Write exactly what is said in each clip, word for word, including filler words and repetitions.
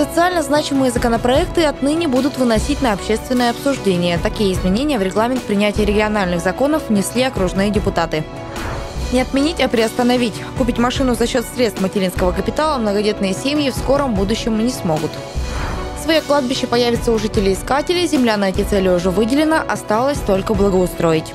Социально значимые законопроекты отныне будут выносить на общественное обсуждение. Такие изменения в регламент принятия региональных законов внесли окружные депутаты. Не отменить, а приостановить. Купить машину за счет средств материнского капитала многодетные семьи в скором будущем не смогут. Свое кладбище появится у жителей-искателей, земля на эти цели уже выделена, осталось только благоустроить.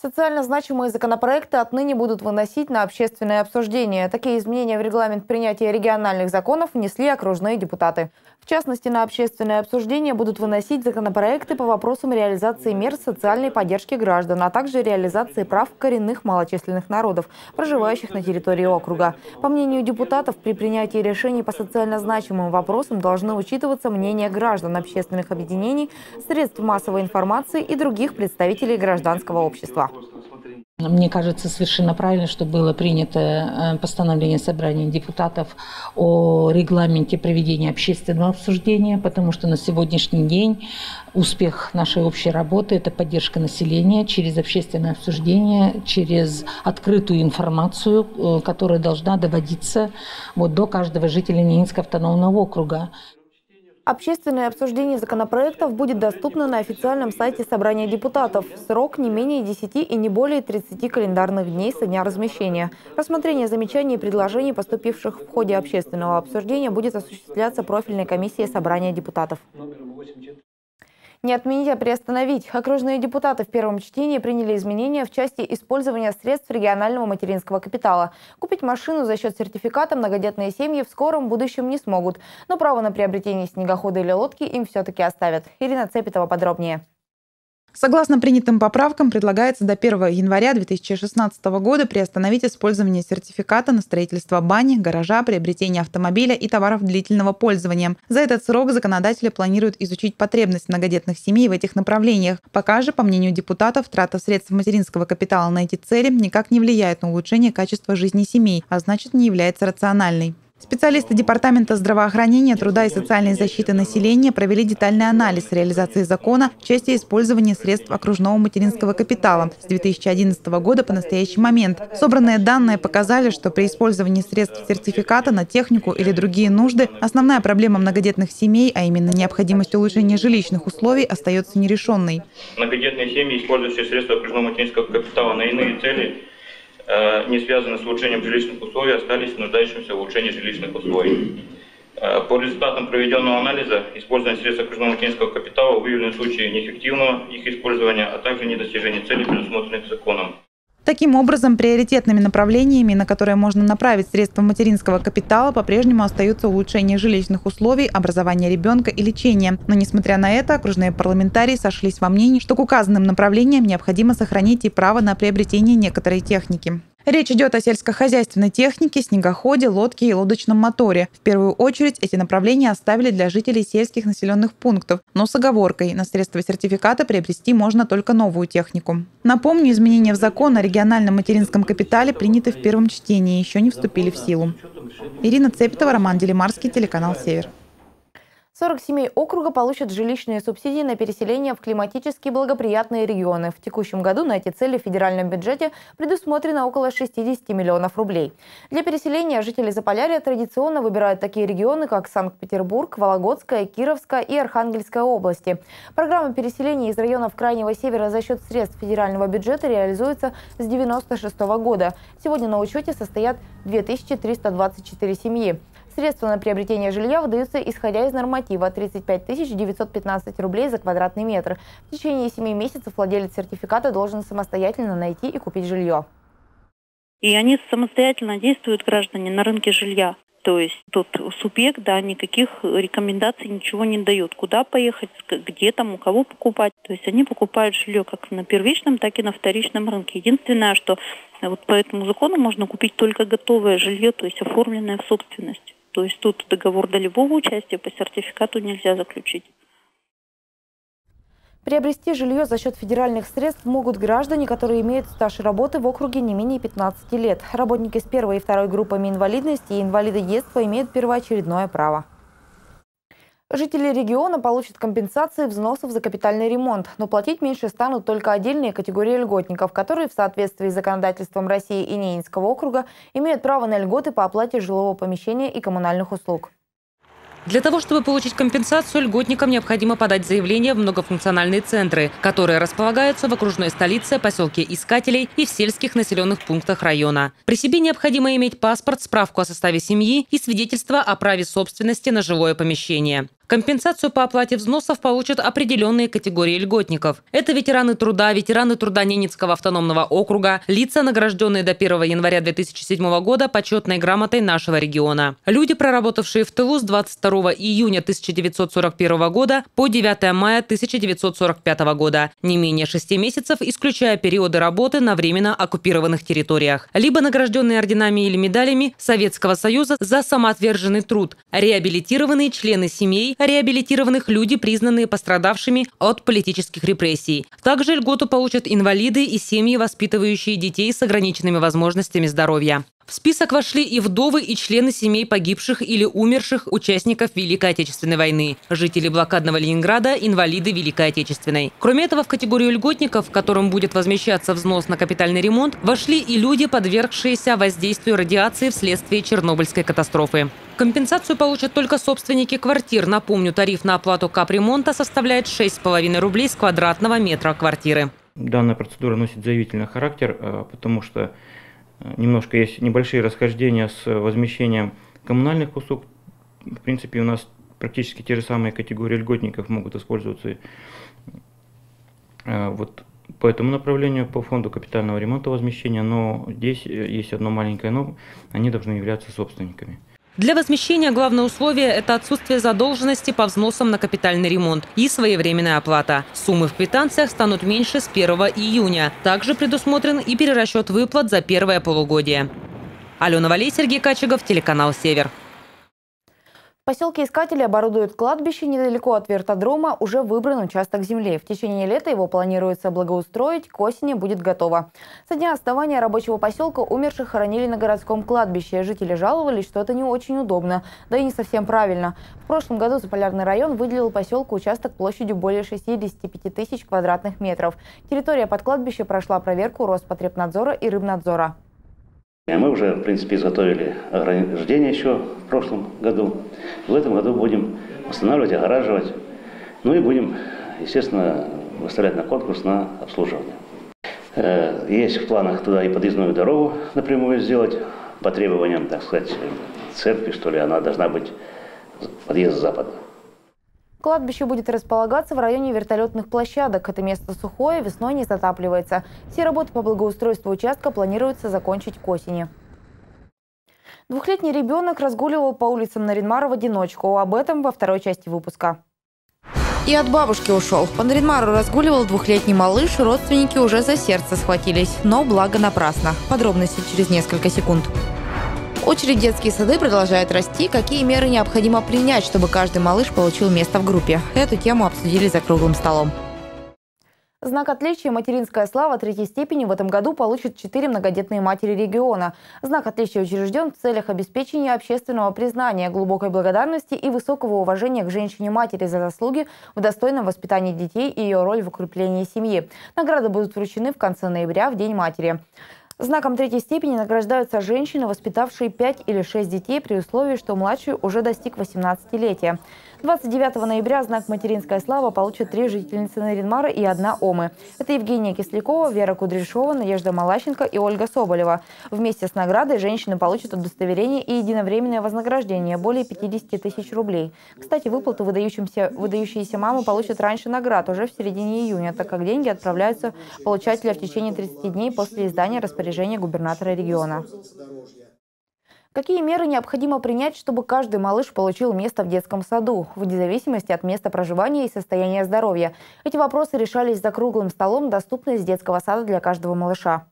Социально значимые законопроекты отныне будут выносить на общественное обсуждение. Такие изменения в регламент принятия региональных законов внесли окружные депутаты. В частности, на общественное обсуждение будут выносить законопроекты по вопросам реализации мер социальной поддержки граждан, а также реализации прав коренных малочисленных народов, проживающих на территории округа. По мнению депутатов, при принятии решений по социально значимым вопросам должны учитываться мнения граждан, общественных объединений, средств массовой информации и других представителей гражданского общества. Мне кажется, совершенно правильно, что было принято постановление собрания депутатов о регламенте проведения общественного обсуждения, потому что на сегодняшний день успех нашей общей работы – это поддержка населения через общественное обсуждение, через открытую информацию, которая должна доводиться вот до каждого жителя Ненецкого автономного округа. Общественное обсуждение законопроектов будет доступно на официальном сайте собрания депутатов. Срок не менее десяти и не более тридцати календарных дней со дня размещения. Рассмотрение замечаний и предложений, поступивших в ходе общественного обсуждения, будет осуществляться профильной комиссией собрания депутатов. Не отменить, а приостановить. Окружные депутаты в первом чтении приняли изменения в части использования средств регионального материнского капитала. Купить машину за счет сертификата многодетные семьи в скором будущем не смогут. Но право на приобретение снегохода или лодки им все-таки оставят. Ирина Цепитова подробнее. Согласно принятым поправкам, предлагается до первого января две тысячи шестнадцатого года приостановить использование сертификата на строительство бани, гаража, приобретение автомобиля и товаров длительного пользования. За этот срок законодатели планируют изучить потребность многодетных семей в этих направлениях. Пока же, по мнению депутатов, трата средств материнского капитала на эти цели никак не влияет на улучшение качества жизни семей, а значит, не является рациональной. Специалисты Департамента здравоохранения, труда и социальной защиты населения провели детальный анализ реализации закона в части использования средств окружного материнского капитала с две тысячи одиннадцатого года по настоящий момент. Собранные данные показали, что при использовании средств сертификата на технику или другие нужды основная проблема многодетных семей, а именно необходимость улучшения жилищных условий, остается нерешенной. Многодетные семьи, использующие средства окружного материнского капитала на иные цели, не связаны с улучшением жилищных условий, остались нуждающимися в улучшении жилищных условий. По результатам проведенного анализа использование средств окружного материнского капитала выявлены случаи неэффективного их использования, а также недостижения целей, предусмотренных законом. Таким образом, приоритетными направлениями, на которые можно направить средства материнского капитала, по-прежнему остаются улучшение жилищных условий, образование ребенка и лечение. Но, несмотря на это, окружные парламентарии сошлись во мнении, что к указанным направлениям необходимо сохранить и право на приобретение некоторой техники. Речь идет о сельскохозяйственной технике, снегоходе, лодке и лодочном моторе. В первую очередь эти направления оставили для жителей сельских населенных пунктов, но с оговоркой: на средства сертификата приобрести можно только новую технику. Напомню, изменения в закон о региональном материнском капитале приняты в первом чтении, еще не вступили в силу. Ирина Цепитова, Роман Делимарский, телеканал «Север». сорок семей округа получат жилищные субсидии на переселение в климатически благоприятные регионы. В текущем году на эти цели в федеральном бюджете предусмотрено около шестидесяти миллионов рублей. Для переселения жители Заполярья традиционно выбирают такие регионы, как Санкт-Петербург, Вологодская, Кировская и Архангельская области. Программа переселения из районов Крайнего Севера за счет средств федерального бюджета реализуется с девяносто шестого года. Сегодня на учете состоят две тысячи триста двадцать четыре семьи. Средства на приобретение жилья выдаются, исходя из норматива тридцать пять тысяч девятьсот пятнадцать рублей за квадратный метр. В течение семи месяцев владелец сертификата должен самостоятельно найти и купить жилье. И они самостоятельно действуют, граждане, на рынке жилья. То есть тот субъект, да, никаких рекомендаций ничего не дает. Куда поехать, где там, у кого покупать. То есть они покупают жилье как на первичном, так и на вторичном рынке. Единственное, что вот по этому закону можно купить только готовое жилье, то есть оформленное в собственность. То есть тут договор долевого участия по сертификату нельзя заключить. Приобрести жилье за счет федеральных средств могут граждане, которые имеют стаж работы в округе не менее пятнадцати лет. Работники с первой и второй группами инвалидности и инвалиды детства имеют первоочередное право. Жители региона получат компенсации взносов за капитальный ремонт, но платить меньше станут только отдельные категории льготников, которые в соответствии с законодательством России и Ненецкого округа имеют право на льготы по оплате жилого помещения и коммунальных услуг. Для того, чтобы получить компенсацию, льготникам необходимо подать заявление в многофункциональные центры, которые располагаются в окружной столице, поселке Искателей и в сельских населенных пунктах района. При себе необходимо иметь паспорт, справку о составе семьи и свидетельство о праве собственности на жилое помещение. Компенсацию по оплате взносов получат определенные категории льготников. Это ветераны труда, ветераны труда Ненецкого автономного округа, лица, награжденные до первого января две тысячи седьмого года почетной грамотой нашего региона. Люди, проработавшие в тылу с двадцать второго июня тысяча девятьсот сорок первого года по девятое мая тысяча девятьсот сорок пятого года, не менее шести месяцев, исключая периоды работы на временно оккупированных территориях. Либо награжденные орденами или медалями Советского Союза за самоотверженный труд, реабилитированные члены семей, реабилитированных люди, признанные пострадавшими от политических репрессий. Также льготу получат инвалиды и семьи, воспитывающие детей с ограниченными возможностями здоровья. В список вошли и вдовы, и члены семей погибших или умерших участников Великой Отечественной войны, жители блокадного Ленинграда, инвалиды Великой Отечественной. Кроме этого, в категорию льготников, которым будет возмещаться взнос на капитальный ремонт, вошли и люди, подвергшиеся воздействию радиации вследствие Чернобыльской катастрофы. Компенсацию получат только собственники квартир. Напомню, тариф на оплату капремонта составляет шесть с половиной рублей с квадратного метра квартиры. Данная процедура носит заявительный характер, потому что немножко есть небольшие расхождения с возмещением коммунальных услуг. В принципе, у нас практически те же самые категории льготников могут использоваться вот по этому направлению, по фонду капитального ремонта возмещения, но здесь есть одно маленькое «но», они должны являться собственниками. Для возмещения главное условие – это отсутствие задолженности по взносам на капитальный ремонт и своевременная оплата. Суммы в квитанциях станут меньше с первого июня. Также предусмотрен и перерасчет выплат за первое полугодие. Алена Валей, Сергей Качегов, телеканал «Север». В поселке Искатели оборудуют кладбище недалеко от вертодрома, уже выбран участок земли. В течение лета его планируется благоустроить, к осени будет готово. Со дня основания рабочего поселка умерших хоронили на городском кладбище. Жители жаловались, что это не очень удобно, да и не совсем правильно. В прошлом году Заполярный район выделил поселку участок площадью более шестидесяти пяти тысяч квадратных метров. Территория под кладбище прошла проверку Роспотребнадзора и Рыбнадзора. Мы уже, в принципе, изготовили ограждение еще в прошлом году. В этом году будем устанавливать, огораживать. Ну и будем, естественно, выставлять на конкурс на обслуживание. Есть в планах туда и подъездную дорогу напрямую сделать. По требованиям, так сказать, церкви, что ли, она должна быть подъезд с запада. Кладбище будет располагаться в районе вертолетных площадок. Это место сухое, весной не затапливается. Все работы по благоустройству участка планируется закончить к осени. Двухлетний ребенок разгуливал по улицам Нарьян-Мара в одиночку. Об этом во второй части выпуска. И от бабушки ушел. По Нарьян-Мару разгуливал двухлетний малыш. Родственники уже за сердце схватились. Но благо напрасно. Подробности через несколько секунд. Очередь в детские сады продолжает расти. Какие меры необходимо принять, чтобы каждый малыш получил место в группе? Эту тему обсудили за круглым столом. Знак отличия «Материнская слава» третьей степени в этом году получат четыре многодетные матери региона. Знак отличия учрежден в целях обеспечения общественного признания, глубокой благодарности и высокого уважения к женщине-матери за заслуги в достойном воспитании детей и ее роль в укреплении семьи. Награды будут вручены в конце ноября, в День матери. Знаком третьей степени награждаются женщины, воспитавшие пять или шесть детей, при условии, что младший уже достиг восемнадцатилетия. двадцать девятого ноября знак «Материнская слава» получат три жительницы Нарьян-Мара и одна Омы. Это Евгения Кислякова, Вера Кудряшова, Надежда Малащенко и Ольга Соболева. Вместе с наградой женщины получат удостоверение и единовременное вознаграждение – более пятидесяти тысяч рублей. Кстати, выплаты выдающимся, выдающиеся мамы получат раньше наград, уже в середине июня, так как деньги отправляются получателям в течение тридцати дней после издания распоряжения губернатора региона. Какие меры необходимо принять, чтобы каждый малыш получил место в детском саду, вне зависимости от места проживания и состояния здоровья? Эти вопросы решались за круглым столом «Доступность детского сада для каждого малыша».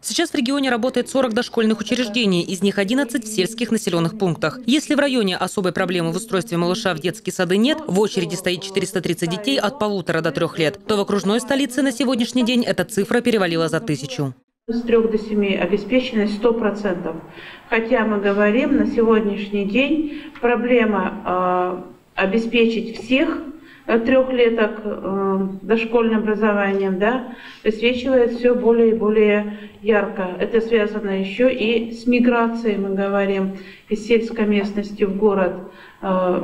Сейчас в регионе работает сорок дошкольных учреждений, из них одиннадцать в сельских населенных пунктах. Если в районе особой проблемы в устройстве малыша в детские сады нет, в очереди стоит четыреста тридцать детей от полутора до трех лет, то в окружной столице на сегодняшний день эта цифра перевалила за тысячу. С трех до семи обеспеченность сто процентов. Хотя мы говорим, на сегодняшний день проблема э, обеспечить всех трехлеток э, дошкольным образованием, да, высвечивает все более и более ярко. Это связано еще и с миграцией, мы говорим, из сельской местности в город э,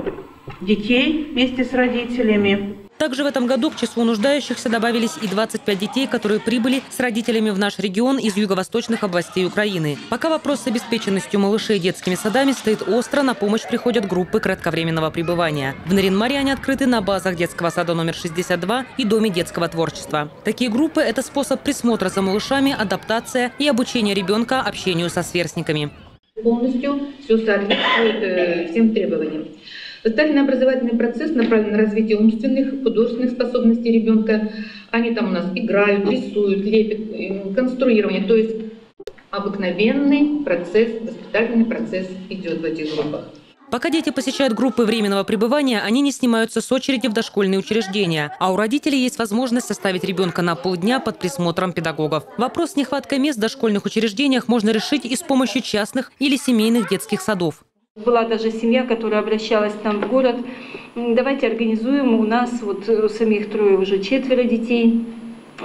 детей вместе с родителями. Также в этом году к числу нуждающихся добавились и двадцать пять детей, которые прибыли с родителями в наш регион из юго-восточных областей Украины. Пока вопрос с обеспеченностью малышей детскими садами стоит остро, на помощь приходят группы кратковременного пребывания. В Нарьян-Маре они открыты на базах детского сада номер шестьдесят два и Доме детского творчества. Такие группы – это способ присмотра за малышами, адаптация и обучение ребенка общению со сверстниками. Полностью все соответствует всем требованиям. Воспитательно-образовательный процесс направлен на развитие умственных, художественных способностей ребенка. Они там у нас играют, рисуют, лепят, конструирование. То есть обыкновенный процесс, воспитательный процесс идет в этих группах. Пока дети посещают группы временного пребывания, они не снимаются с очереди в дошкольные учреждения. А у родителей есть возможность оставить ребенка на полдня под присмотром педагогов. Вопрос с нехваткой мест в дошкольных учреждениях можно решить и с помощью частных или семейных детских садов. Была даже семья, которая обращалась к нам в город. Давайте организуем, у нас вот у самих трое, уже четверо детей,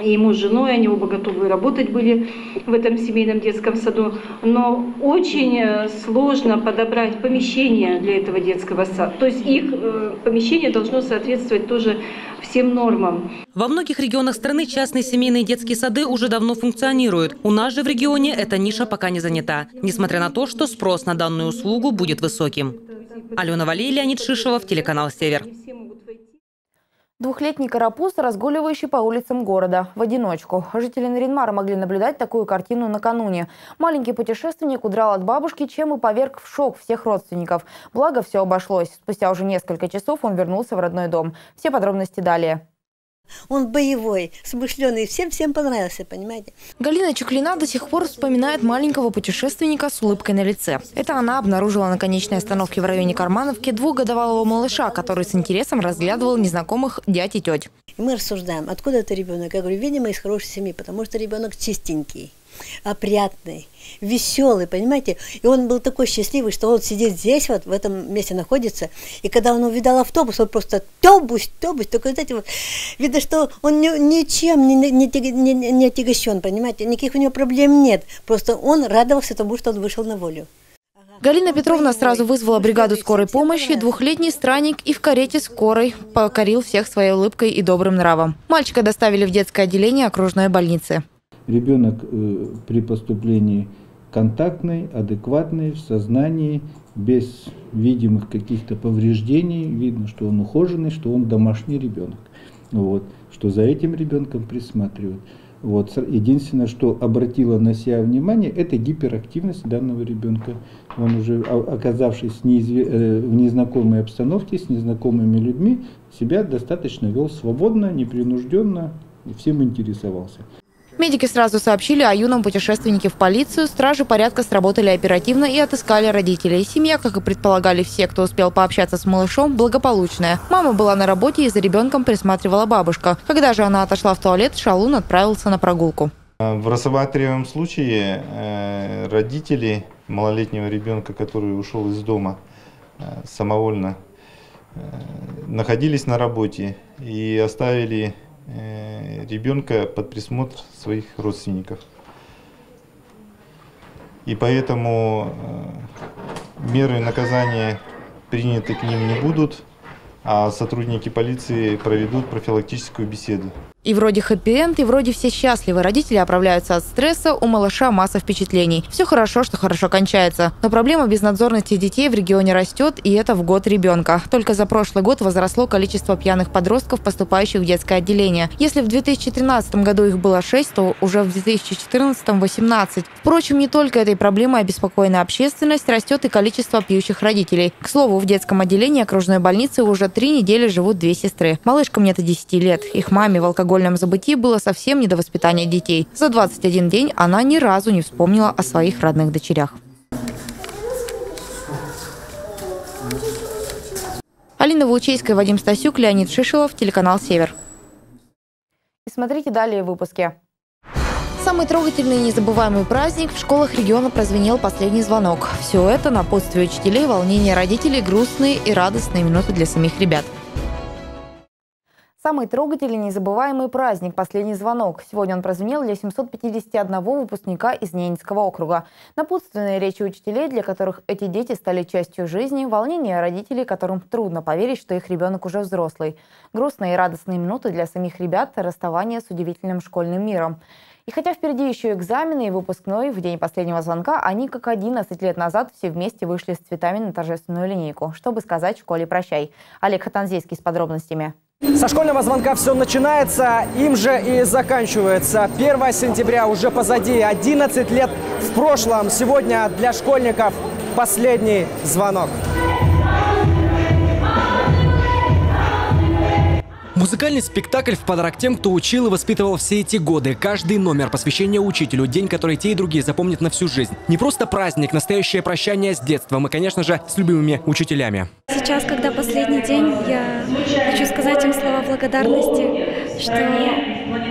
и муж с женой, они оба готовы работать были в этом семейном детском саду. Но очень сложно подобрать помещение для этого детского сада. То есть их помещение должно соответствовать тоже всем нормам. Во многих регионах страны частные семейные детские сады уже давно функционируют. У нас же в регионе эта ниша пока не занята, несмотря на то, что спрос на данную услугу будет высоким. Алена Валей, Леонид Шишелов, телеканал «Север». Двухлетний карапуз, разгуливающий по улицам города в одиночку. Жители Нарьян-Мара могли наблюдать такую картину накануне. Маленький путешественник удрал от бабушки, чем и поверг в шок всех родственников. Благо, все обошлось. Спустя уже несколько часов он вернулся в родной дом. Все подробности далее. Он боевой, смышленый, всем-всем понравился, понимаете? Галина Чуклина до сих пор вспоминает маленького путешественника с улыбкой на лице. Это она обнаружила на конечной остановке в районе Кармановки двухгодовалого малыша, который с интересом разглядывал незнакомых дядь и теть. И мы рассуждаем, откуда это ребенок? Я говорю, видимо, из хорошей семьи, потому что ребенок чистенький, опрятный, веселый, понимаете? И он был такой счастливый, что он сидит здесь, вот в этом месте находится. И когда он увидал автобус, он просто тобусь, тобусь, такой, знаете, вот, видно, что он ни, ничем не, не, не, не отягощен, понимаете? Никаких у него проблем нет. Просто он радовался тому, что он вышел на волю. Галина Петровна сразу вызвала бригаду скорой помощи, двухлетний странник и в карете скорой покорил всех своей улыбкой и добрым нравом. Мальчика доставили в детское отделение окружной больницы. Ребенок э, при поступлении контактный, адекватный, в сознании, без видимых каких-то повреждений. Видно, что он ухоженный, что он домашний ребенок, вот, что за этим ребенком присматривают. Вот. Единственное, что обратило на себя внимание, это гиперактивность данного ребенка. Он уже, оказавшись в незнакомой обстановке, с незнакомыми людьми, себя достаточно вел свободно, непринужденно и всем интересовался. Медики сразу сообщили о юном путешественнике в полицию, стражи порядка сработали оперативно и отыскали родителей. Семья, как и предполагали все, кто успел пообщаться с малышом, благополучная. Мама была на работе и за ребенком присматривала бабушка. Когда же она отошла в туалет, шалун отправился на прогулку. В рассматриваемом случае родители малолетнего ребенка, который ушел из дома самовольно, находились на работе и оставили ребенка под присмотр своих родственников. И поэтому меры наказания приняты к ним не будут, а сотрудники полиции проведут профилактическую беседу. И вроде хэппи-энд, и вроде все счастливы. Родители оправляются от стресса, у малыша масса впечатлений. Все хорошо, что хорошо кончается. Но проблема безнадзорности детей в регионе растет, и это в год ребенка. Только за прошлый год возросло количество пьяных подростков, поступающих в детское отделение. Если в две тысячи тринадцатом году их было шесть, то уже в две тысячи четырнадцатом – восемнадцать. Впрочем, не только этой проблемой обеспокоена общественность, растет и количество пьющих родителей. К слову, в детском отделении окружной больницы уже три недели живут две сестры. Малышкам нет и десяти лет. Их маме в алкоголь В школьном забытии было совсем не до воспитания детей. За двадцать один день она ни разу не вспомнила о своих родных дочерях. Алина Волчейская, Вадим Стасюк, Леонид Шишелов, телеканал «Север». И смотрите далее в выпуске. Самый трогательный и незабываемый праздник в школах региона прозвенел последний звонок. Все это напутствие учителей, волнение родителей, грустные и радостные минуты для самих ребят. Самый трогательный и незабываемый праздник «Последний звонок». Сегодня он прозвенел для семисот пятидесяти одного выпускника из Ненецкого округа. Напутственные речи учителей, для которых эти дети стали частью жизни, волнение родителей, которым трудно поверить, что их ребенок уже взрослый. Грустные и радостные минуты для самих ребят – расставание с удивительным школьным миром. И хотя впереди еще экзамены и выпускной, в день последнего звонка они, как одиннадцать лет назад, все вместе вышли с цветами на торжественную линейку, чтобы сказать школе «прощай». Олег Хатанзейский с подробностями. Со школьного звонка все начинается, им же и заканчивается. первое сентября уже позади, одиннадцать лет в прошлом. Сегодня для школьников последний звонок. Музыкальный спектакль в подарок тем, кто учил и воспитывал все эти годы. Каждый номер посвящения учителю, день, который те и другие запомнят на всю жизнь. Не просто праздник, настоящее прощание с детством и, конечно же, с любимыми учителями. Сейчас, когда последний день, я хочу сказать им слова благодарности, что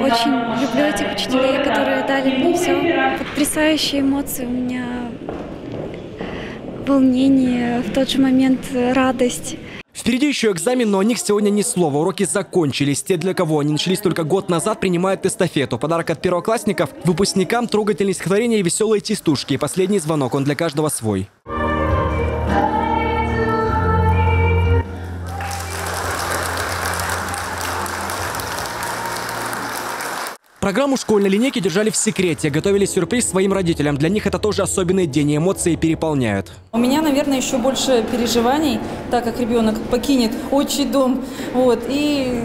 очень люблю этих учителей, которые дали мне все. Потрясающие эмоции у меня, волнение, в тот же момент радость. Впереди еще экзамен, но о них сегодня ни слова. Уроки закончились. Те, для кого они начались только год назад, принимают эстафету. Подарок от первоклассников выпускникам — трогательные стихотворения и веселые частушки. И последний звонок, он для каждого свой. Программу школьной линейки держали в секрете, готовили сюрприз своим родителям. Для них это тоже особенный день, и эмоции переполняют. У меня, наверное, еще больше переживаний, так как ребенок покинет отчий дом. Вот, и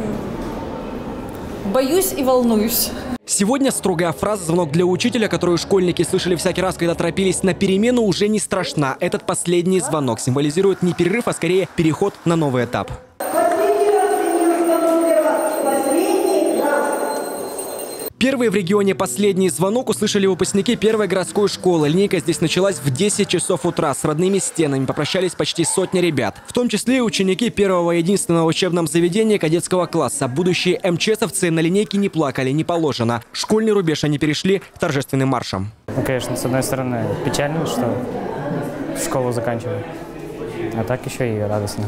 боюсь и волнуюсь. Сегодня строгая фраза «звонок для учителя», которую школьники слышали всякий раз, когда торопились на перемену, уже не страшна. Этот последний звонок символизирует не перерыв, а скорее переход на новый этап. Первый в регионе «Последний звонок» услышали выпускники первой городской школы. Линейка здесь началась в десять часов утра. С родными стенами попрощались почти сотни ребят. В том числе и ученики первого и единственного в учебном заведении кадетского класса. Будущие эм че эсовцы на линейке не плакали, не положено. Школьный рубеж они перешли торжественным маршем. Ну, конечно, с одной стороны, печально, что школу заканчивают. А так еще и радостно.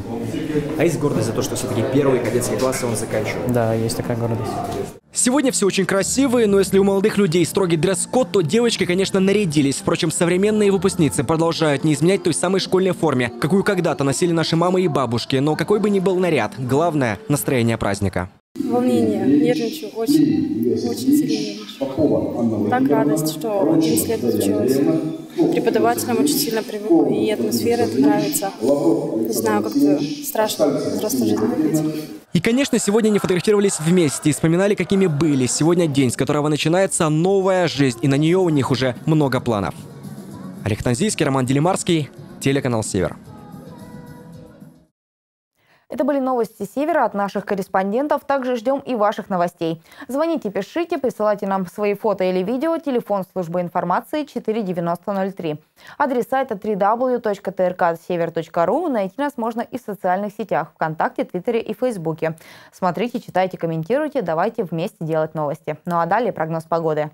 А есть гордость за то, что все-таки первый кадетский класс он заканчивал? Да, есть такая гордость. Сегодня все очень красивые, но если у молодых людей строгий дресс-код, то девочки, конечно, нарядились. Впрочем, современные выпускницы продолжают не изменять той самой школьной форме, какую когда-то носили наши мамы и бабушки. Но какой бы ни был наряд, главное – настроение праздника. Волнение, нервничаю, очень, очень сильно. Так радость, что одиннадцать лет получилось. Преподавателям очень сильно привыкла, и атмосфера это нравится. Не знаю, как-то страшно взрослой жизни выглядеть. И, конечно, сегодня они фотографировались вместе и вспоминали, какими были. Сегодня день, с которого начинается новая жизнь, и на нее у них уже много планов. Олег Танзийский, Роман Делимарский, телеканал «Север». Это были новости Севера от наших корреспондентов. Также ждем и ваших новостей. Звоните, пишите, присылайте нам свои фото или видео. Телефон службы информации четыре девяносто ноль три. Адрес сайта дабл ю дабл ю дабл ю точка тэ эр ка север точка ру. Найти нас можно и в социальных сетях ВКонтакте, Твиттере и Фейсбуке. Смотрите, читайте, комментируйте. Давайте вместе делать новости. Ну а далее прогноз погоды.